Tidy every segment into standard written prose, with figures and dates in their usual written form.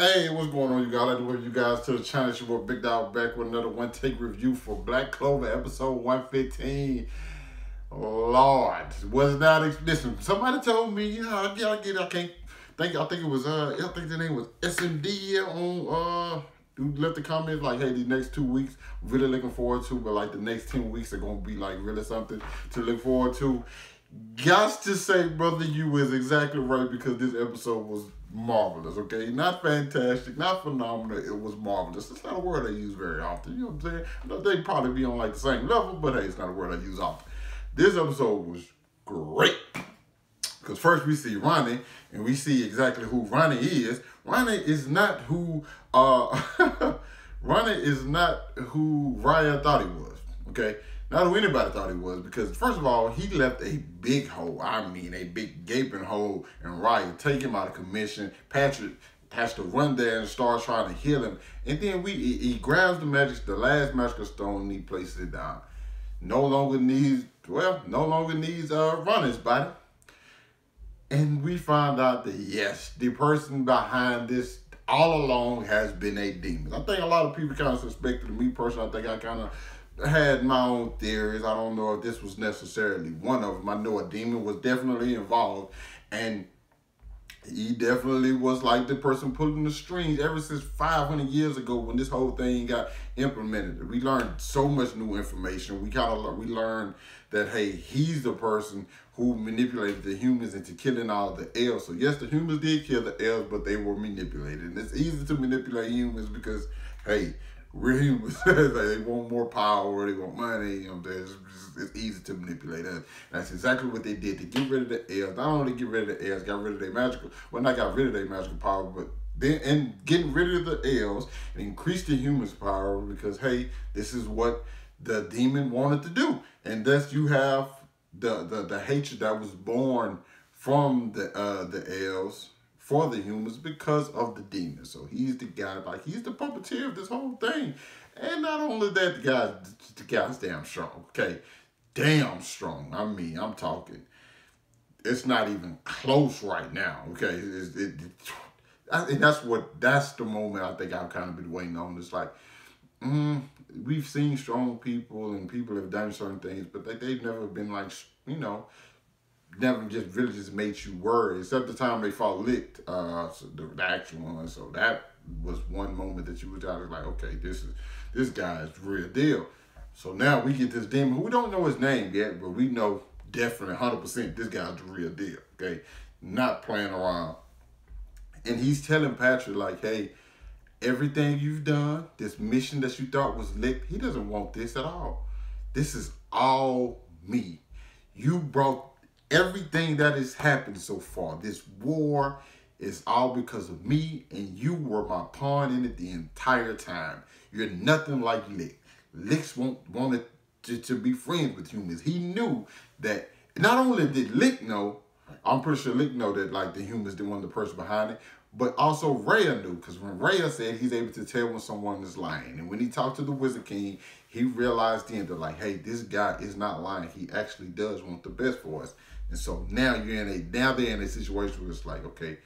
Hey, what's going on, you guys? I'd like to welcome you guys to the channel. It's your boy Big Dog back with another one take review for Black Clover episode 115. Lord, was not, listen, somebody told me, you know, I think it was I think the name was SMD on who left the comments like, hey, the next 2 weeks, really looking forward to, but like the next 10 weeks are gonna be like really something to look forward to. Gots to say, brother, you is exactly right, because this episode was marvelous, okay? Not fantastic, not phenomenal, it was marvelous. It's not a word I use very often, you know what I'm saying? I know they probably be on like the same level, but hey, it's not a word I use often. This episode was great, because first we see Ronnie, and we see exactly who Ronnie is. Ronnie is not who, Ronnie is not who Rhya thought he was, okay? Not who anybody thought he was, because first of all, he left a big hole. I mean, a big gaping hole, and Rhya take him out of commission. Patrick has to run there and start trying to heal him. And then he grabs the last magical stone, and he places it down. No longer needs Ronnie's body. And we find out that yes, the person behind this all along has been a demon. I think a lot of people kind of suspected me personally. I think I kind of had my own theories. I don't know if this was necessarily one of them. I know a demon was definitely involved, and he definitely was like the person pulling the strings ever since 500 years ago when this whole thing got implemented. We learned so much new information. We learned that, hey, he's the person who manipulated the humans into killing all the elves. So yes, the humans did kill the elves, but they were manipulated. And it's easy to manipulate humans because, hey, we're humans. They want more power, they want money, you know, it's easy to manipulate us. That's exactly what they did to get rid of the elves. Not only get rid of the elves, got rid of their magical, well, not got rid of their magical power, but then, and getting rid of the elves and increase the humans' power, because, hey, this is what the demon wanted to do. And thus you have the hatred that was born from the elves for the humans because of the demon. So he's the guy, like he's the puppeteer of this whole thing. And not only that, the guy's damn strong, okay? Damn strong. I mean, I'm talking, it's not even close right now, okay? I think that's the moment I think I've kind of been waiting on. It's like, we've seen strong people and people have done certain things, but they've never been like, you know, never just really just made you worry, except the time they fought Licht, so the actual one. So that was one moment that you was like, okay, this guy is real deal. So now we get this demon who we don't know his name yet, but we know definitely 100% this guy's the real deal, okay? Not playing around. And he's telling Patrick like, hey, everything you've done, this mission that you thought was Licht, he doesn't want this at all. This is all me. You brought everything that has happened so far, this war, is all because of me, and you were my pawn in it the entire time. You're nothing like Licht. Licht wanted to be friends with humans. He knew that, not only did Licht know, I'm pretty sure Licht know that like the humans didn't want the person behind it, but also Rhya knew, because when Rhya said he's able to tell when someone is lying, and when he talked to the Wizard King, he realized then that like, hey, this guy is not lying. He actually does want the best for us. And so now they're in a situation where it's like, okay,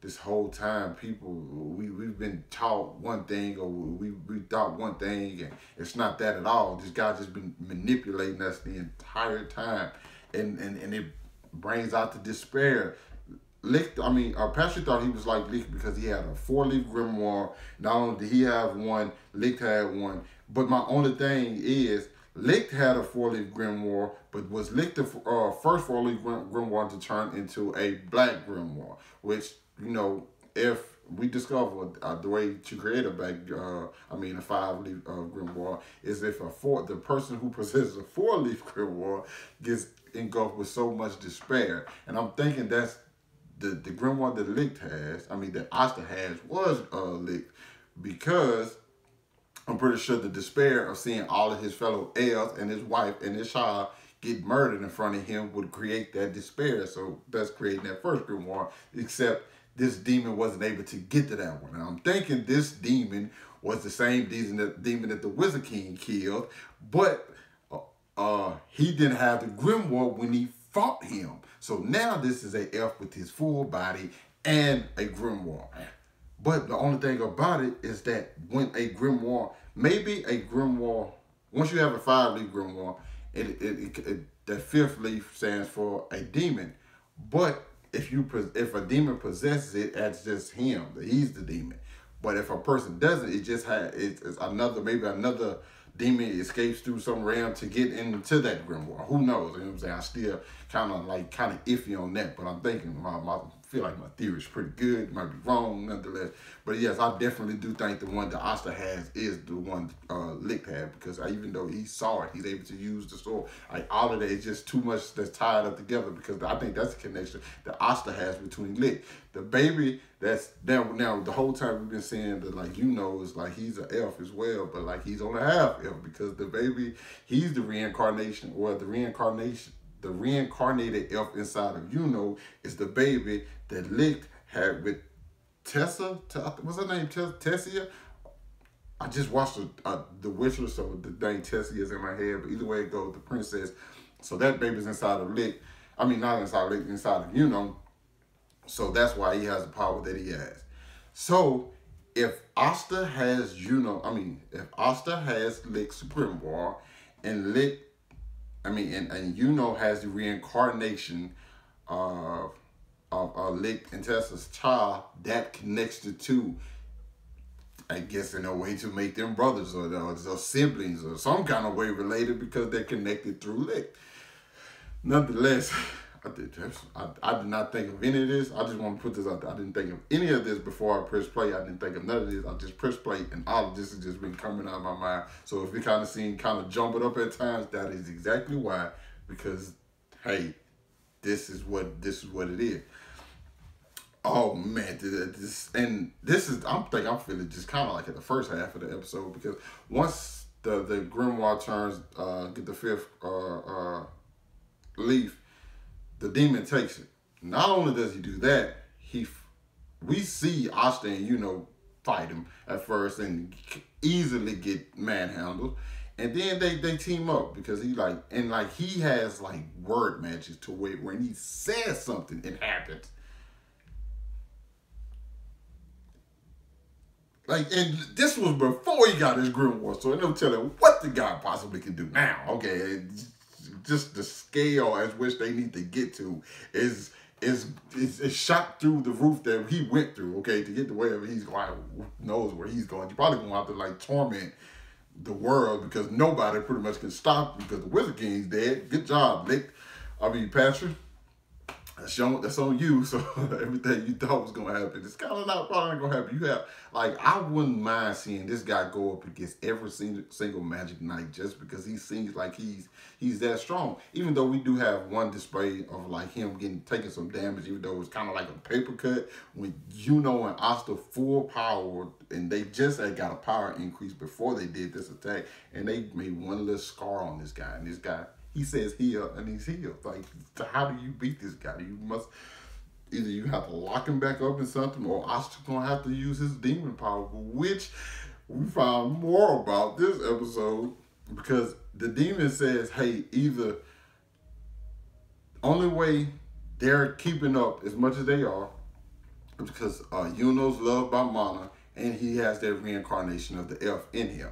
this whole time people, we've been taught one thing, or we thought one thing, and it's not that at all. This guy's just been manipulating us the entire time. And it brings out the despair. Licht, I mean, Patrick thought he was like Licht because he had a 4-leaf grimoire. Not only did he have one, Licht had one. But my only thing is, Licht had a 4-leaf grimoire, but was Licht the first 4-leaf grimoire to turn into a black grimoire? Which, you know, if we discover the way to create a black, a 5-leaf grimoire, is if the person who possesses a 4-leaf grimoire gets engulfed with so much despair. And I'm thinking that's the grimoire that Licht has, I mean, that Asta has, was Licht, because I'm pretty sure the despair of seeing all of his fellow elves and his wife and his child get murdered in front of him would create that despair. So that's creating that first grimoire, except this demon wasn't able to get to that one. And I'm thinking this demon was the same demon that the Wizard King killed, but he didn't have the grimoire when he fought him. So now this is an elf with his full body and a grimoire. But the only thing about it is that when a grimoire, maybe a grimoire, once you have a 5-leaf grimoire, the 5th leaf stands for a demon. But if a demon possesses it, that's just him. He's the demon. But if a person doesn't, it just has another demon escapes through some realm to get into that grimoire. Who knows? You know what I'm saying? I'm still kind of iffy on that, but I'm thinking feel like my theory is pretty good. It might be wrong, nonetheless. But yes, I definitely do think the one that Asta has is the one Licht had, because even though he saw it, he's able to use the sword. Like, all of that is just too much that's tied up together, because I think that's the connection that Asta has between Licht. The baby that's now the whole time we've been saying that, like, Yuno is like, he's an elf as well, but like he's only half elf, because the baby, he's the reincarnation, or the reincarnated elf inside of Yuno is the baby that Licht had with Tessa. What's her name? Tessia? I just watched the Witcher, so the name Tessia is in my head, but either way it goes, the princess. So that baby's inside of Licht. I mean, not inside of Licht, inside of Yuno. So that's why he has the power that he has. So if Asta has if Asta has Licht's grimoire, and Licht, and Yuno has the reincarnation of Licht and Tessa's child, that connects the two, I guess, in a way to make them brothers or siblings or some kind of way related, because they're connected through Licht. Nonetheless, I did not think of any of this. I just want to put this out there. I didn't think of any of this before I pressed play. I didn't think of none of this. I just pressed play, and all of this has just been coming out of my mind. So if it kind of seemed kind of jumbled up at times, that is exactly why. Because, hey, this is what it is. Oh man, I'm feeling just kind of like at the first half of the episode, because once the grimoire turns, get the 5th leaf, the demon takes it. Not only does he do that, we see Asta and Yuno fight him at first and easily get manhandled. And then they team up, because he has like word matches to where when he says something, it happens. Like, and this was before he got his grimoire, so no telling what the guy possibly can do now. Okay, just the scale as which they need to get to is shot through the roof that he went through, okay, to get to wherever he's going. Knows where he's going. You're probably going to have to like torment the world, because nobody pretty much can stop him, because the Wizard King's dead. Good job, Licht. Patrick. That's on you. So everything you thought was going to happen, it's kind of probably not going to happen. You have, like, I wouldn't mind seeing this guy go up against every single Magic Knight, just because he seems like he's that strong. Even though we do have one display of like him taking some damage, even though it's kind of like a paper cut, when Yuno and Asta full power, and they just had got a power increase before they did this attack, and they made one little scar on this guy, and this guy, he says heal, and he's healed. Like, how do you beat this guy? You must, either you have to lock him back up in something, or Asta gonna have to use his demon power, which we found more about this episode, because the demon says, hey, either only way they're keeping up as much as they are, because Yuno's loved by Mana, and he has that reincarnation of the elf in him.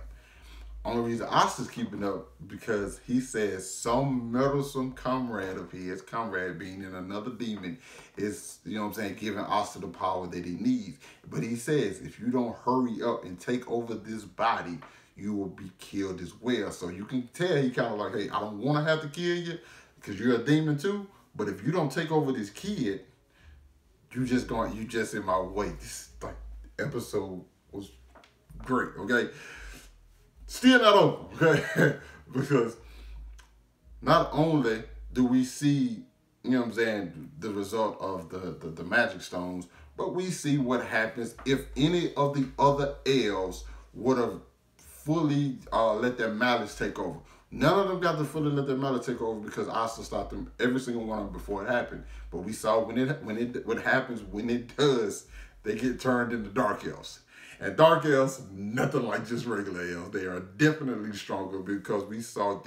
Only reason Asta's keeping up, because he says some meddlesome comrade of his, comrade being in another demon, is, you know what I'm saying, giving Asta the power that he needs. But he says, if you don't hurry up and take over this body, you will be killed as well. So you can tell he kind of like, hey, I don't want to have to kill you, because you're a demon too, but if you don't take over this kid, you just in my way. This episode was great, okay? Still not over, okay? Because not only do we see, you know what I'm saying, the result of the magic stones, but we see what happens if any of the other elves would have fully let their malice take over. None of them got to fully let their malice take over, because Asta stopped them, every single one of them, before it happened. But we saw what happens when it does, they get turned into dark elves. And dark elves, nothing like just regular elves. They are definitely stronger, because we saw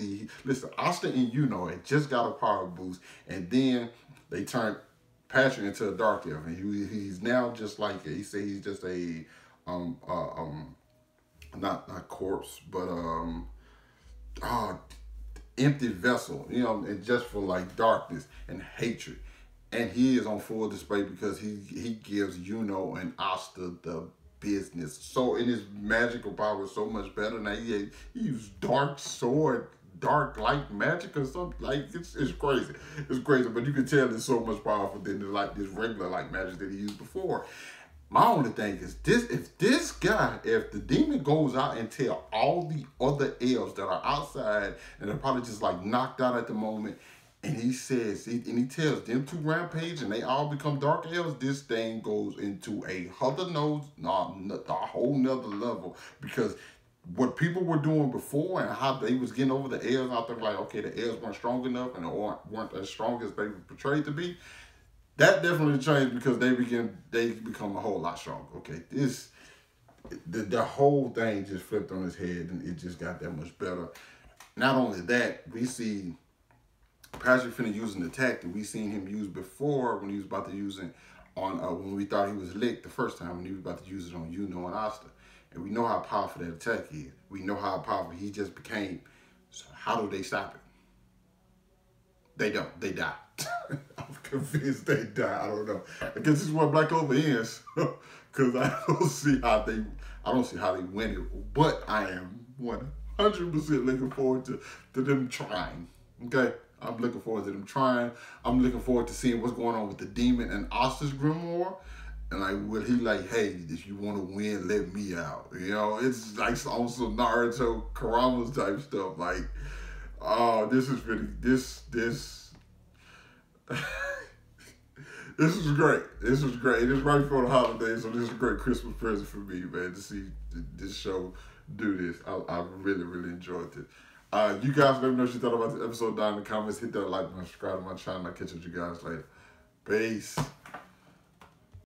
Asta and Yuno had just got a power boost, and then they turned Patrick into a dark elf, and he's now just like it. He said he's just a not corpse, but empty vessel, you know, and just for like darkness and hatred. And he is on full display because he gives Yuno and Asta the business. So in his magical power is so much better now. He used dark sword, dark light magic or something. Like it's crazy. It's crazy. But you can tell it's so much powerful than like this regular light magic that he used before. My only thing is this: if the demon goes out and tell all the other elves that are outside and they're probably just like knocked out at the moment, and he tells them to rampage and they all become dark elves, this thing goes into a whole nother level, because what people were doing before and how they was getting over the elves out there, like, okay, the elves weren't strong enough and they weren't as strong as they were portrayed to be. That definitely changed because they become a whole lot stronger. Okay, the whole thing just flipped on its head and it just got that much better. Not only that, we see Patrick finna use an attack that we seen him use before when he was about to use it on when we thought he was licked the first time, when he was about to use it on Yuno and Asta. And we know how powerful that attack is. We know how powerful he just became. So how do they stop it? They don't. They die. I'm convinced they die. I don't know. I guess this is where Black Clover ends, because I don't see how they win it. But I am 100% looking forward to them trying. Okay, I'm looking forward to them trying. I'm looking forward to seeing what's going on with the demon and Asta's grimoire. And like, will he like, hey, if you want to win, let me out. You know, it's like also Naruto, Kurama's type stuff. Like, oh, this is really this is great. This is great. It is right before the holidays, so this is a great Christmas present for me, man, to see this show do this. I really, really enjoyed it. You guys let me know what you thought about the episode down in the comments. Hit that like button, subscribe to my channel. I'll catch up with you guys later. Peace.